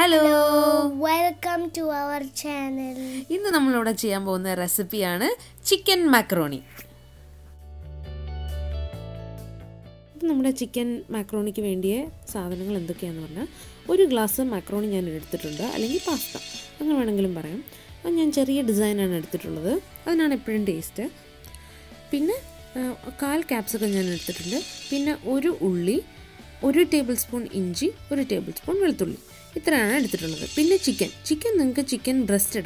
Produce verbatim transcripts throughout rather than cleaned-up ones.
Hello. Hello! Welcome to our channel. This is the recipe for chicken macaroni. This is the chicken macaroni. one glass of macaroni and pasta. I will show you the design. I will print taste. Then, I will capsicum. Then, one tablespoon inji, one tablespoon velthulli. This is the chicken. Chicken is chicken breast. I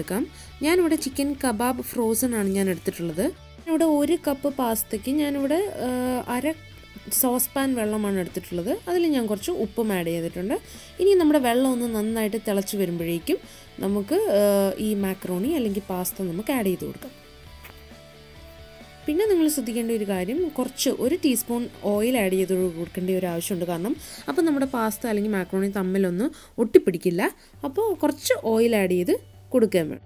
have chicken kebab frozen. I have one cup of pasta. I have a saucepan. I have a saucepan. I have a saucepan. I have a saucepan. I have a pasta. Pinna the Sudikandu Guidim, Korchu, or a teaspoon oil added the Rukandu Ashundaganum, upon the pasta, aling macaroni, Tamilono, Utipidilla, upon Korchu oil added the Kudukamer.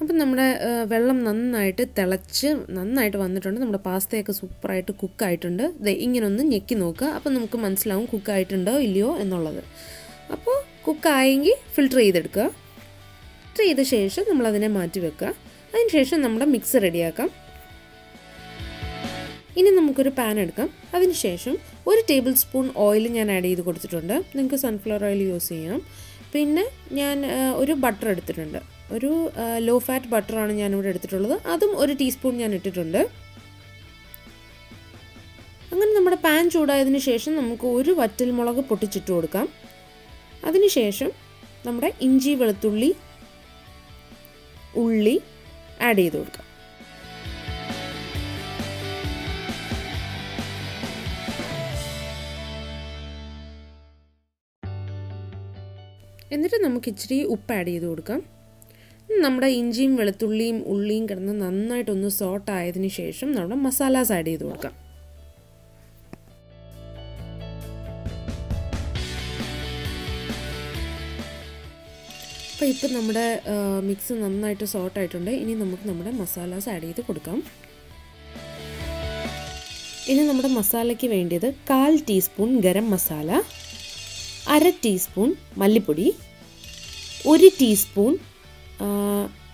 Upon the vellum nunite, telach, nunite one the turn, the pasta a super right to cook it under the ingin on the Yakinoka, upon the Mukamanslaum cook it under Ilio and all other. Upon cooking, filter either. This is the mixer. We will pan this. We will add tablespoon of oil. We will use sunflower oil. Then we will butter. Low fat butter. That is one teaspoon. We will pan this. We will add one teaspoon of inji. Ulli add it. എന്നിട്ട് നമുക്ക് ഇച്ചിരി ഉപ്പ് add ചെയ്തു കൊടുക്കാം. നമ്മുടെ ഇഞ്ചിയും വെളുത്തുള്ളിയും ഉള്ളിയും കിടന്ന് നന്നായിട്ട് ഒന്ന് സോട്ട് ആയതിനു ശേഷം നമ്മൾ മസാലാസ് ആഡ് ചെയ്തു കൊടുക്കാം. Now we will mix the salt and the masalas. We will add a half teaspoon garam masala, half teaspoon malli podi, one teaspoon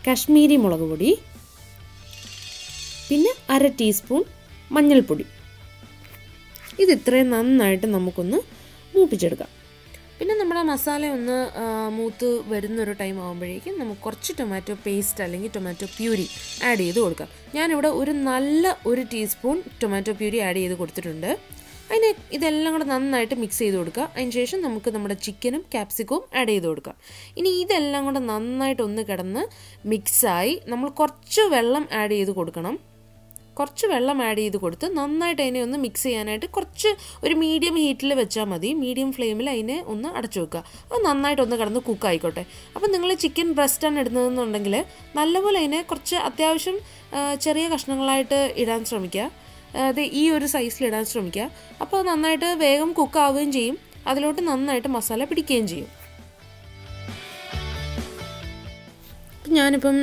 Kashmiri molagu podi, half teaspoon manjal podi. This is the same. If we have a time, we will add tomato paste and tomato puree. I will add one teaspoon of tomato puree. I will mix it with the chicken and capsicum. We will mix it with the കുറച്ച് വെള്ളം add ചെയ്തു കൊടുത്ത് നന്നായിട്ട് അതിനെ ഒന്ന് mix ചെയ്യാനായിട്ട് കുറച്ച് ഒരു മീഡിയം ഹീറ്റിൽ വെച്ചാൽ മതി. മീഡിയം ഫ്ലെയിമിൽ അതിനെ ഒന്ന് അടച്ചു വെക്കുക. അത് നന്നായിട്ട് ഒന്ന് കടന്ന് കുക്ക് ആയിക്കോട്ടെ. അപ്പോൾ നിങ്ങൾ ചിക്കൻ ബ്രസ്റ്റ് ആണ് ഇടുന്നതെന്നുണ്ടെങ്കിൽ നല്ലപോലെ അതിനെ കുറച്ച് അത്യാവശ്യം ചെറിയ കഷ്ണങ്ങളായിട്ട് ഇടാൻ ശ്രമിക്കുക. ദേ ഈ ഒരു സൈസിൽ ഇടാൻ ശ്രമിക്കുക. അപ്പോൾ നന്നായിട്ട് വേഗം കുക്ക് ആവുകയും ചെയ്യും. അതിലോട്ട് നന്നായിട്ട് മസാല പിടിക്കുകയും ചെയ്യും. ഞാനിപ്പം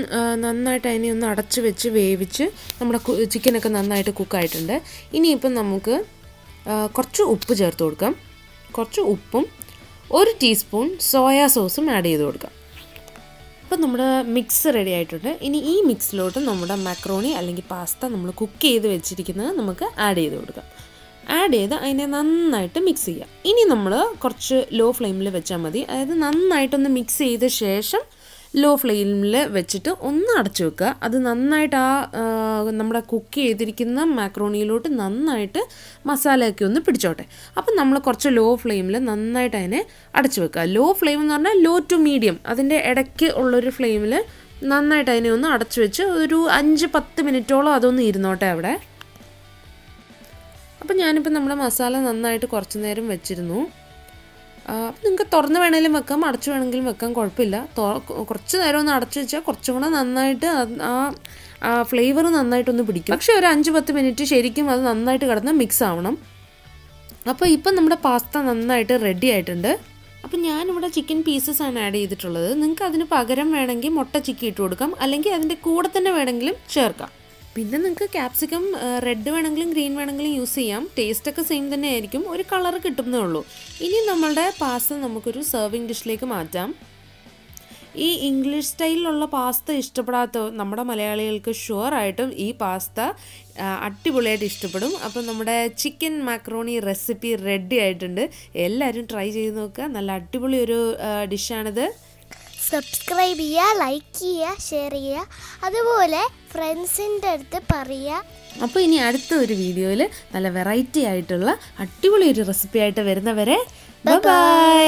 നന്നായിട്ട് അതിനെ ഒന്ന് അടച്ചു വെച്ച് വേവിച്ച് നമ്മുടെ ചിക്കൻ ഒക്കെ നന്നായിട്ട് കുക്ക് ആയിട്ടുണ്ട്. ഇനി ഇപ്പം നമുക്ക് കുറച്ച് ഉപ്പ് ചേർത്ത് കൊടുക്കാം. കുറച്ച് ഉപ്പും ഒരു ടീസ്പൂൺ സോയാ സോസും ആഡ് ചെയ്ത് കൊടുക്കാം. അപ്പോൾ നമ്മുടെ മിക്സ് റെഡി ആയിട്ടുണ്ട്. ഇനി ഈ മിക്സിലോട്ട് നമ്മുടെ മാക്രോണി അല്ലെങ്കിൽ പാസ്ത നമ്മൾ കുക്ക് ചെയ്ത് വെച്ചിരിക്കുന്നത് നമുക്ക് ആഡ് ചെയ്ത് കൊടുക്കാം. Add it and mix it. This is low flame. This is mix it low flame. This is the cook. Macaroni is the masala. Now, we low flame. Low flame is low to medium. That is the flame. It is five to ten minutes. Now, we have to mix the masala. If you have a little bit of a little bit of flavor, you അപ്പോൾ ഞാൻ ഇവിടെ chicken pieces ആണ് add ചെയ്തിട്ടുള്ളത്. നിങ്ങൾക്ക് അതിന് പകരം വേണമെങ്കിൽ മുട്ട ചിക്കി ഇട്ട് കൊടുക്കാം. അല്ലെങ്കിൽ അതിന്റെ കൂടെ തന്നെ വേണമെങ്കിലും ചേർക്കാം. പിന്നെ നിങ്ങൾക്ക് കാപ്സിക്കം റെഡ് വേണമെങ്കിലും ഗ്രീൻ വേണമെങ്കിലും യൂസ് ചെയ്യാം ടേസ്റ്റ് ഒക്കെ സെയിം തന്നെ ആയിരിക്കും ഒരു കളർ കിട്ടുന്നേ ഉള്ളൂ ഇനി നമ്മുടെ പാസ്ത നമുക്കൊരു സർവിംഗ് ഡിഷിലേക്ക് മാറ്റാം ഈ ഇംഗ്ലീഷ് സ്റ്റൈലിലുള്ള പാസ്ത ഇഷ്ടപ്പെടാത്ത നമ്മുടെ മലയാളികൾക്ക് ഷുവർ ആയിട്ടും ഈ പാസ്ത അടിപൊളിയായിട്ട് ഇഷ്ടപ്പെടും അപ്പോൾ നമ്മുടെ ചിക്കൻ മാക്രോണി റെസിപ്പി റെഡി ആയിട്ടുണ്ട് എല്ലാവരും ട്രൈ ചെയ്ത് നോക്കുക നല്ല അടിപൊളി ഒരു ഡിഷാണിത് സബ്സ്ക്രൈബ് ചെയ്യുക ലൈക്ക് ചെയ്യുക ഷെയർ ചെയ്യുക അതുപോലെ ഫ്രണ്ട്സിൻ്റെ അടുത്ത് പറയുക അപ്പോൾ ഇനി അടുത്ത ഒരു വീഡിയോയിൽ നല്ല വെറൈറ്റി ആയിട്ടുള്ള അടിപൊളി ഒരു റെസിപ്പി ആയിട്ട് വരുന്നവരെ ബൈ ബൈ